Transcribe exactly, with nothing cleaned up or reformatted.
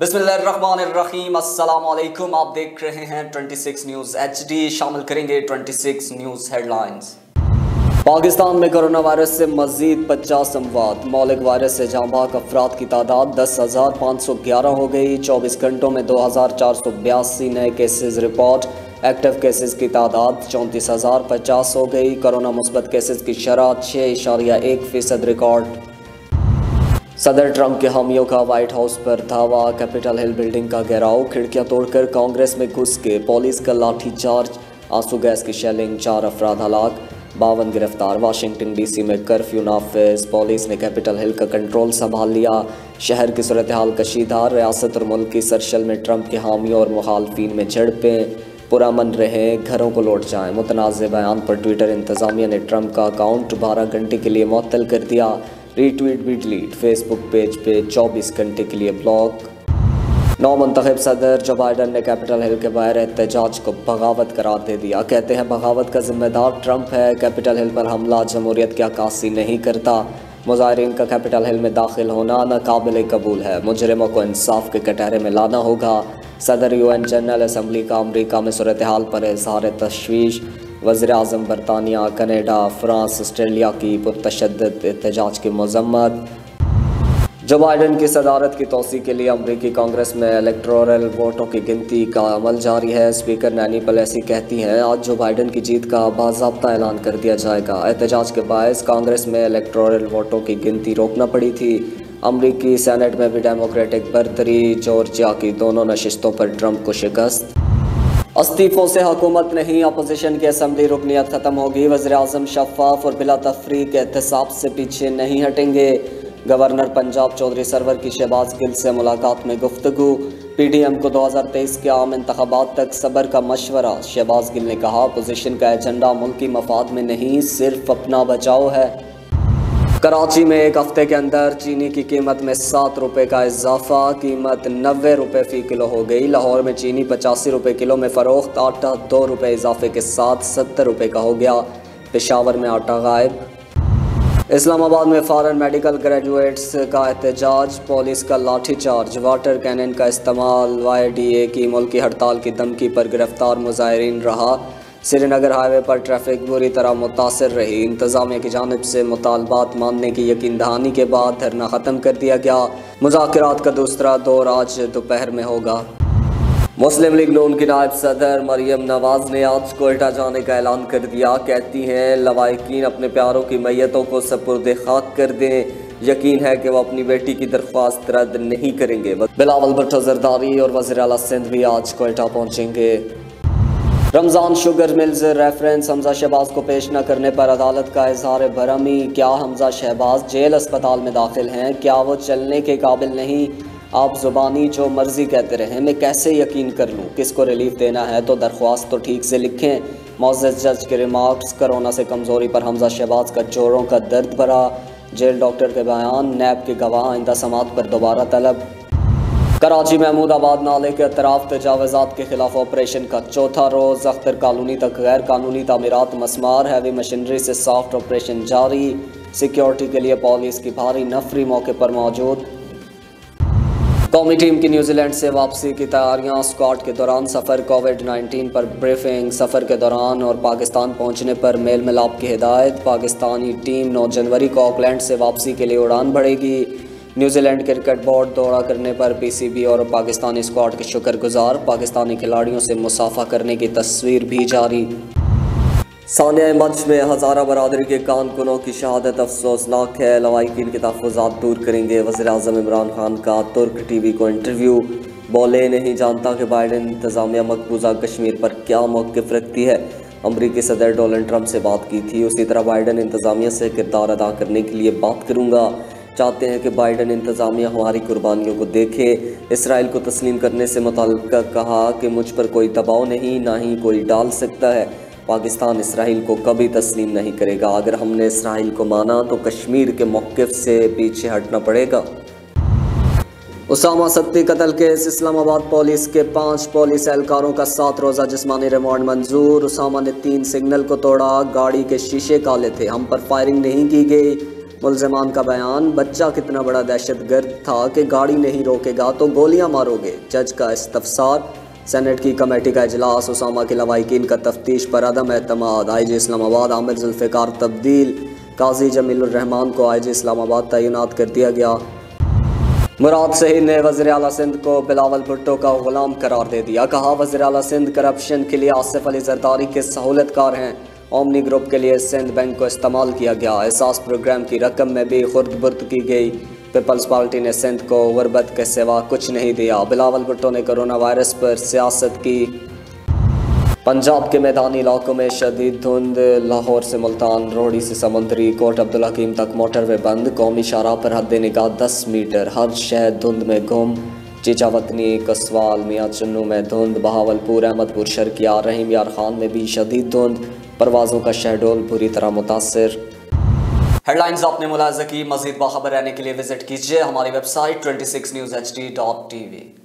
बिस्मिल्लाहिर्रहमानिर्रहीम, अस्सलाम वालेकुम। आप देख रहे हैं छब्बीस न्यूज़ एच डी। शामिल करेंगे छब्बीस न्यूज़ हेडलाइंस। पाकिस्तान में कोरोना वायरस से मजीद पचास अमवात, मौलिक वायरस से जांबाक अफराद की तादाद दस हज़ार पाँच सौ ग्यारह हो गई। चौबीस घंटों में दो हज़ार चार सौ बयासी नए केसेज रिपोर्ट, एक्टिव केसेज की तादाद चौंतीस हज़ार पचास हो गई। कोरोना मुस्बत केसेज की शरह छः इशारिया एक फीसद रिकॉर्ड। सदर ट्रंप के हामियों का व्हाइट हाउस पर धावा, कैपिटल हिल बिल्डिंग का घेराव, खिड़कियां तोड़कर कांग्रेस में घुस के पुलिस का लाठीचार्ज, आंसू गैस की शेलिंग, चार अफराद हलाक, बावन गिरफ्तार। वाशिंगटन डी सी में कर्फ्यू नाफिज, पुलिस ने कैपिटल हिल का कंट्रोल संभाल लिया। शहर की सूरत हाल कशीदा, रियासत और मुल्क की सरशल में ट्रंप के हामियों और मुखालफिन में झड़पें, पुरामन रहें, घरों को लौट जाएँ। मुतनाज़ बयान पर ट्विटर इंतज़ामिया ने ट्रंप का अकाउंट बारह घंटे के लिए मुअत्तल कर दिया, रीट्वीट भी डिलीट। फेसबुक पेज पे चौबीस घंटे के लिए ब्लॉक। नौ मुंतखब सदर जो बाइडेन ने कैपिटल हिल के बाहर एहतजाज को बगावत करार दे दिया, कहते हैं बगावत का जिम्मेदार ट्रंप है। कैपिटल हिल पर हमला जमहूरियत की अक्कासी नहीं करता। मुजाहरीन का कैपिटल हिल में दाखिल होना नाकाबिल कबूल है, मुजरिमों को इंसाफ के कटहरे में लाना होगा। सदर यू एन जनरल असम्बली का अमरीका में सूरत हाल पर इजहार तशवीश, वज़ीर आज़म बरतानिया, कनाडा, फ्रांस, ऑस्ट्रेलिया की पुरतशद्दद एहतजाज की मजम्मत। जो बाइडेन की सदारत की तोसी के लिए अमरीकी कांग्रेस में इलेक्टोरल वोटों की गिनती का अमल जारी है। स्पीकर नैनी पलैसी कहती हैं आज जो बाइडेन की जीत का बाज़ाब्ता ऐलान कर दिया जाएगा। एहतजाज के बायस कांग्रेस में इलेक्टोरल वोटों की गिनती रोकना पड़ी थी। अमरीकी सेनेट में भी डेमोक्रेटिक बरतरी, जॉर्जिया की दोनों नशिस्तों पर ट्रंप को शिकस्त। इस्तीफ़ों से हुकूमत नहीं, अपोजिशन की असम्बली रुकनियत ख़त्म होगी। वज़ीर-ए-आज़म शफाफ और बिला तफरीक एहतसाब से पीछे नहीं हटेंगे। गवर्नर पंजाब चौधरी सरवर की शहबाज गिल से मुलाकात में गुफ्तगू, पी डी एम को दो हज़ार तेईस के आम इंतखाबात तक सबर का मशवरा। शहबाज गिल ने कहा अपोजिशन का एजेंडा मुल्की मफाद में नहीं, सिर्फ अपना बचाव है। कराची में एक हफ्ते के अंदर चीनी की कीमत में सात रुपये का इजाफा, कीमत नब्बे रुपये फ़ी किलो हो गई। लाहौर में चीनी पचासी रुपये किलो में फ़रोख्त, आटा दो रुपये इजाफे के साथ सत्तर रुपये का हो गया। पेशावर में आटा गायब। इस्लामाबाद में फ़ॉरन मेडिकल ग्रेजुएट्स का एहतजाज, पुलिस का लाठीचार्ज, वाटर कैनन का इस्तेमाल। वाई डी ए की मुल्की हड़ताल की धमकी पर गिरफ्तार मुजाहरीन रहा। श्रीनगर हाईवे पर ट्रैफिक बुरी तरह मुतासर रही। इंतजामिया की जानिब से मुतालबात मानने की यकीन दहानी के बाद धरना ख़त्म कर दिया गया। मुज़ाकरात का दूसरा दौर आज दोपहर में होगा। मुस्लिम लीग नून की नायब सदर मरियम नवाज ने आज कोयटा जाने का ऐलान कर दिया, कहती हैं लवाहिकीन अपने प्यारों की मैयतों को सपुर्द खाक कर दें, यकीन है कि वह अपनी बेटी की दरख्वास्त रद्द नहीं करेंगे। बिलावल भट्टो जरदारी और वज़ीर आला सिंध भी आज कोयटा पहुँचेंगे। Ramzan sugar mills reference Hamza Shahbaz को पेश न करने पर अदालत का इजहार बरहमी, क्या हमजा शहबाज जेल अस्पताल में दाखिल हैं, क्या वो चलने के काबिल नहीं। आप ज़ुबानी जो मर्ज़ी कहते रहें, मैं कैसे यकीन कर लूँ। किसको रिलीफ देना है तो दरख्वास्त तो ठीक से लिखें। मौजज़ जज के रिमार्क्स, कोरोना से कमज़ोरी पर हमजा शहबाज का जोड़ों का दर्द भरा, जेल डॉक्टर के बयान, नैब के गवाह आइंदा समाअत पर दोबारा तलब। कराची महमूदाबाद नाले के अतराफ तजावजात के खिलाफ ऑपरेशन का चौथा रोज़, अख्तर कॉलोनी तक गैर कानूनी तामीरात मस्मार, हैवी मशीनरी से सॉफ्ट ऑपरेशन जारी, सिक्योरिटी के लिए पुलिस की भारी नफरी मौके पर मौजूद। कौमी टीम की न्यूजीलैंड से वापसी की तैयारियां, स्क्वाड के दौरान सफ़र, कोविड नाइन्टीन पर ब्रीफिंग, सफ़र के दौरान और पाकिस्तान पहुँचने पर मेल मिलाप की हिदायत। पाकिस्तानी टीम नौ जनवरी को ऑकलैंड से वापसी के लिए उड़ान भरेगी। न्यूजीलैंड क्रिकेट बोर्ड दौरा करने पर पी सी बी और पाकिस्तानी स्क्वाड के शुक्रगुजार, पाकिस्तानी खिलाड़ियों से मुसाफा करने की तस्वीर भी जारी। सानिया मंच में हज़ारा बरादरी के कानकुनों की शहादत अफसोसनाक है, लवाहिकीन के तहफ़्फ़ुज़ात दूर करेंगे। वज़ीर आज़म इमरान खान का तुर्क टी वी को इंटरव्यू, बोले नहीं जानता कि बाइडेन इंतज़ामिया मकबूजा कश्मीर पर क्या मौक़िफ़ रखती है। अमरीकी सदर डोनल्ड ट्रंप से बात की थी, उसी तरह बाइडेन इंतज़ामिया से किरदार अदा करने के लिए बात करूँगा। चाहते हैं कि बाइडेन इंतज़ामिया हमारी कुर्बानियों को देखे। इसराइल को तस्लीम करने से मुतल्लिक़ कहा कि मुझ पर कोई दबाव नहीं, ना ही कोई डाल सकता है। पाकिस्तान इसराइल को कभी तस्लीम नहीं करेगा। अगर हमने इसराइल को माना तो कश्मीर के मौक़िफ़ से पीछे हटना पड़ेगा। उसामा सत्ती कत्ल केस, इस्लामाबाद पुलिस के पाँच पुलिस एहलकारों का सात रोज़ा जिस्मानी रिमांड मंजूर। उसामा ने तीन सिग्नल को तोड़ा, गाड़ी के शीशे काले थे, हम पर फायरिंग नहीं की गई। मुल्ज़िमान का बयान, बच्चा कितना बड़ा दहशतगर्द था कि गाड़ी नहीं रोकेगा तो गोलियां मारोगे। जज का इस्तफसार, सेनेट की कमेटी का इजलास, उसामा के लवाहिकीन का तफ्तीश पर अदम एतमाद। आई जी इस्लामाबाद आमिर ज़ुल्फ़िकार तब्दील, काजी जमील उर रहमान को आई जी इस्लामाबाद तैनात कर दिया गया। मुराद सही ने वज़ीर आला सिंध को बिलावल भट्टो का ग़ुलाम करार दे दिया। कहा वज़ीर आला सिंध करप्शन के लिए आसिफ अली जरदारी के सहूलतकार हैं। ओमनी ग्रुप के लिए सिंध बैंक को इस्तेमाल किया गया। एहसास प्रोग्राम की रकम में भी खुर्द बुर्द की गई। पीपल्स पार्टी ने सिंध को गुरबत के सिवा कुछ नहीं दिया। बिलावल भुट्टो ने कोरोना वायरस पर सियासत की। पंजाब के मैदानी इलाकों में शदीद धुंध, लाहौर से मुल्तान, रोहड़ी से समंदरी, कोट अब्दुल हकीम तक मोटरवे बंद। कौमी शाहराह पर हद निगाह दस मीटर। हर शहर धुंध में गुम। चीचा वतनी, कसवाल, मियाँ चुन्नू में धुंध। बहावलपुर, अहमदपुर शर्किया, रहीम यार खान में भी शदीद धुंध। परवाज़ों का शेड्यूल बुरी तरह मुतासर। हेडलाइंस आपने मुलाहिजा की, मज़ीद बाखबर रहने के लिए विजिट कीजिए हमारी website twenty six news H D dot T we.